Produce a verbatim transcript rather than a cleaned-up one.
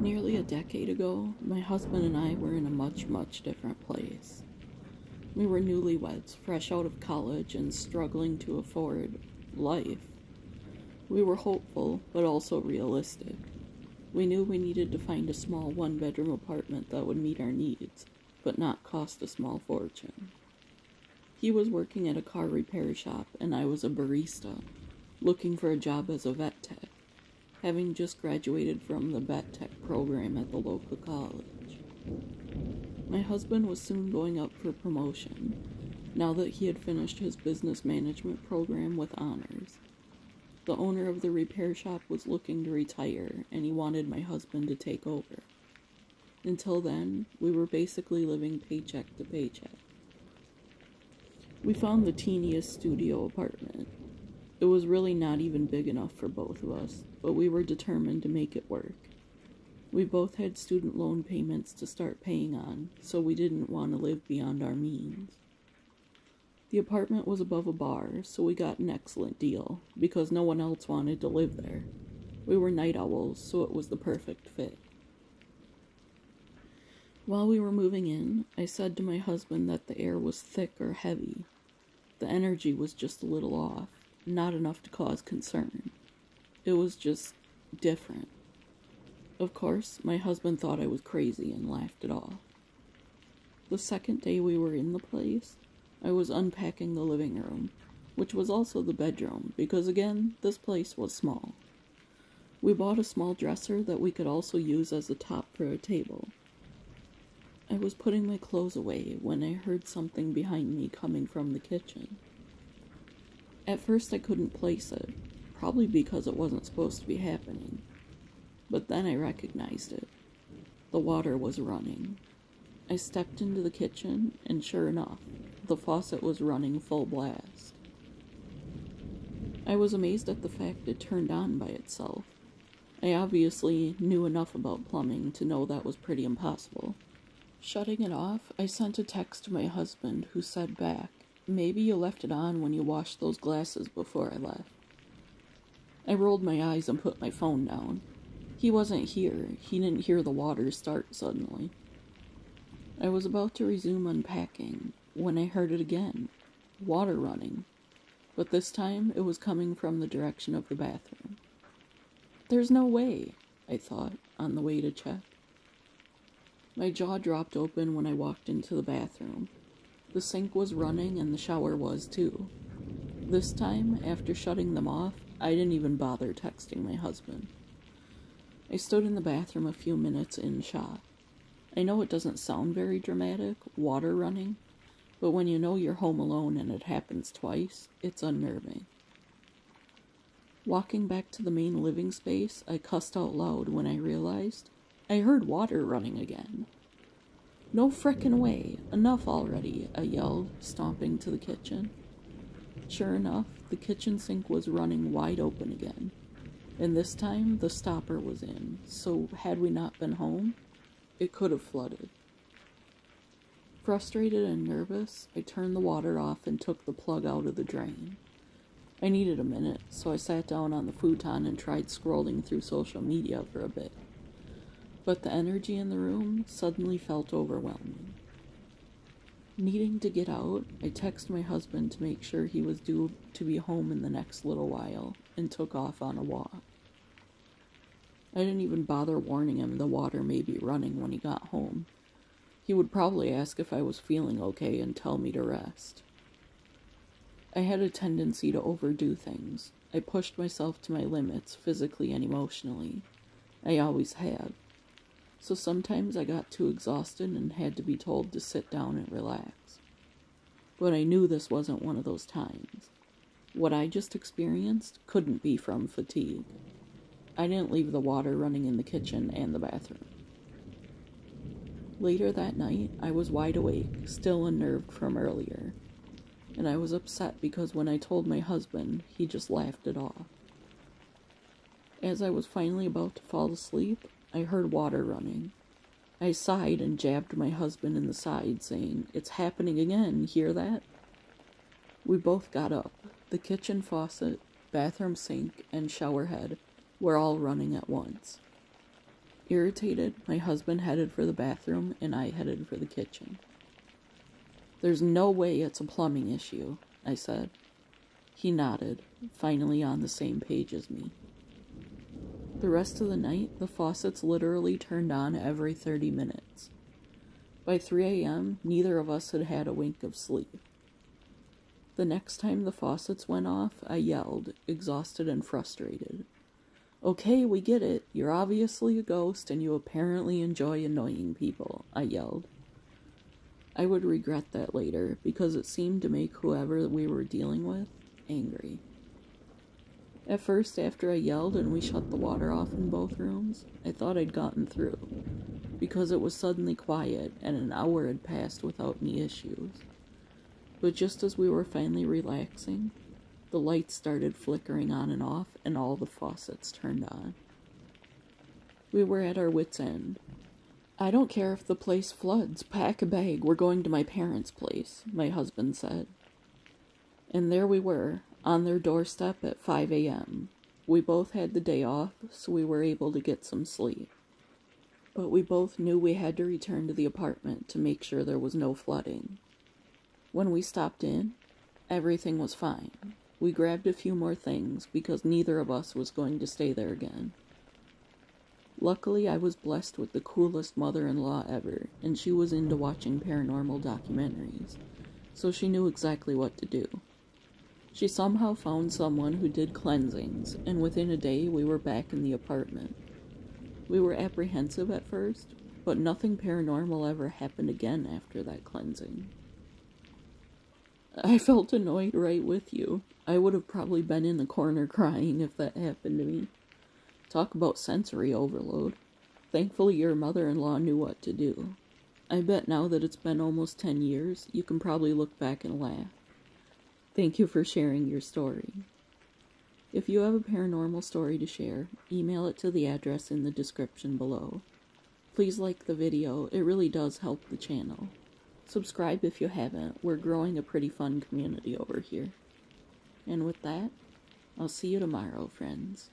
nearly a decade ago, my husband and I were in a much, much different place. We were newlyweds, fresh out of college and struggling to afford life. We were hopeful, but also realistic. We knew we needed to find a small one-bedroom apartment that would meet our needs, but not cost a small fortune. He was working at a car repair shop, and I was a barista, looking for a job as a vet tech, having just graduated from the vet tech program at the local college. My husband was soon going up for promotion, now that he had finished his business management program with honors. The owner of the repair shop was looking to retire, and he wanted my husband to take over. Until then, we were basically living paycheck to paycheck. We found the teeniest studio apartment. It was really not even big enough for both of us, but we were determined to make it work. We both had student loan payments to start paying on, so we didn't want to live beyond our means. The apartment was above a bar, so we got an excellent deal, because no one else wanted to live there. We were night owls, so it was the perfect fit. While we were moving in, I said to my husband that the air was thick or heavy. The energy was just a little off. Not enough to cause concern. It was just different. Of course, my husband thought I was crazy and laughed it off. The second day we were in the place, I was unpacking the living room, which was also the bedroom, because again, this place was small. We bought a small dresser that we could also use as a top for a table. I was putting my clothes away when I heard something behind me coming from the kitchen. At first I couldn't place it, probably because it wasn't supposed to be happening, but then I recognized it. The water was running. I stepped into the kitchen, and sure enough, the faucet was running full blast. I was amazed at the fact it turned on by itself. I obviously knew enough about plumbing to know that was pretty impossible. Shutting it off, I sent a text to my husband, who said back, "Maybe you left it on when you washed those glasses before I left." I rolled my eyes and put my phone down. He wasn't here. He didn't hear the water start suddenly. I was about to resume unpacking when I heard it again. Water running. But this time, it was coming from the direction of the bathroom. "There's no way," I thought, on the way to check. My jaw dropped open when I walked into the bathroom. The sink was running and the shower was too. This time, after shutting them off, I didn't even bother texting my husband. I stood in the bathroom a few minutes in shock. I know it doesn't sound very dramatic, water running, but when you know you're home alone and it happens twice, it's unnerving. Walking back to the main living space, I cussed out loud when I realized I heard water running again. "No frickin' way! Enough already!" I yelled, stomping to the kitchen. Sure enough, the kitchen sink was running wide open again, and this time the stopper was in, so had we not been home, it could have flooded. Frustrated and nervous, I turned the water off and took the plug out of the drain. I needed a minute, so I sat down on the futon and tried scrolling through social media for a bit. But the energy in the room suddenly felt overwhelming. Needing to get out, I texted my husband to make sure he was due to be home in the next little while and took off on a walk. I didn't even bother warning him the water may be running when he got home. He would probably ask if I was feeling okay and tell me to rest. I had a tendency to overdo things. I pushed myself to my limits physically and emotionally. I always have. So sometimes I got too exhausted and had to be told to sit down and relax. But I knew this wasn't one of those times. What I just experienced couldn't be from fatigue. I didn't leave the water running in the kitchen and the bathroom. Later that night, I was wide awake, still unnerved from earlier. And I was upset because when I told my husband, he just laughed it off. As I was finally about to fall asleep, I heard water running. I sighed and jabbed my husband in the side, saying, "It's happening again, hear that?" We both got up. The kitchen faucet, bathroom sink, and shower head were all running at once. Irritated, my husband headed for the bathroom and I headed for the kitchen. "There's no way it's a plumbing issue," I said. He nodded, finally on the same page as me. The rest of the night, the faucets literally turned on every thirty minutes. By three a.m., neither of us had had a wink of sleep. The next time the faucets went off, I yelled, exhausted and frustrated. "Okay, we get it. You're obviously a ghost and you apparently enjoy annoying people," I yelled. I would regret that later, because it seemed to make whoever we were dealing with angry. At first, after I yelled and we shut the water off in both rooms, I thought I'd gotten through, because it was suddenly quiet and an hour had passed without any issues. But just as we were finally relaxing, the lights started flickering on and off and all the faucets turned on. We were at our wits' end. "I don't care if the place floods. Pack a bag. We're going to my parents' place," my husband said. And there we were, on their doorstep at five a.m. We both had the day off, so we were able to get some sleep. But we both knew we had to return to the apartment to make sure there was no flooding. When we stopped in, everything was fine. We grabbed a few more things because neither of us was going to stay there again. Luckily, I was blessed with the coolest mother-in-law ever, and she was into watching paranormal documentaries, so she knew exactly what to do. She somehow found someone who did cleansings, and within a day we were back in the apartment. We were apprehensive at first, but nothing paranormal ever happened again after that cleansing. I felt annoyed right with you. I would have probably been in the corner crying if that happened to me. Talk about sensory overload. Thankfully, your mother-in-law knew what to do. I bet now that it's been almost ten years, you can probably look back and laugh. Thank you for sharing your story. If you have a paranormal story to share, email it to the address in the description below. Please like the video, it really does help the channel. Subscribe if you haven't, we're growing a pretty fun community over here. And with that, I'll see you tomorrow, friends.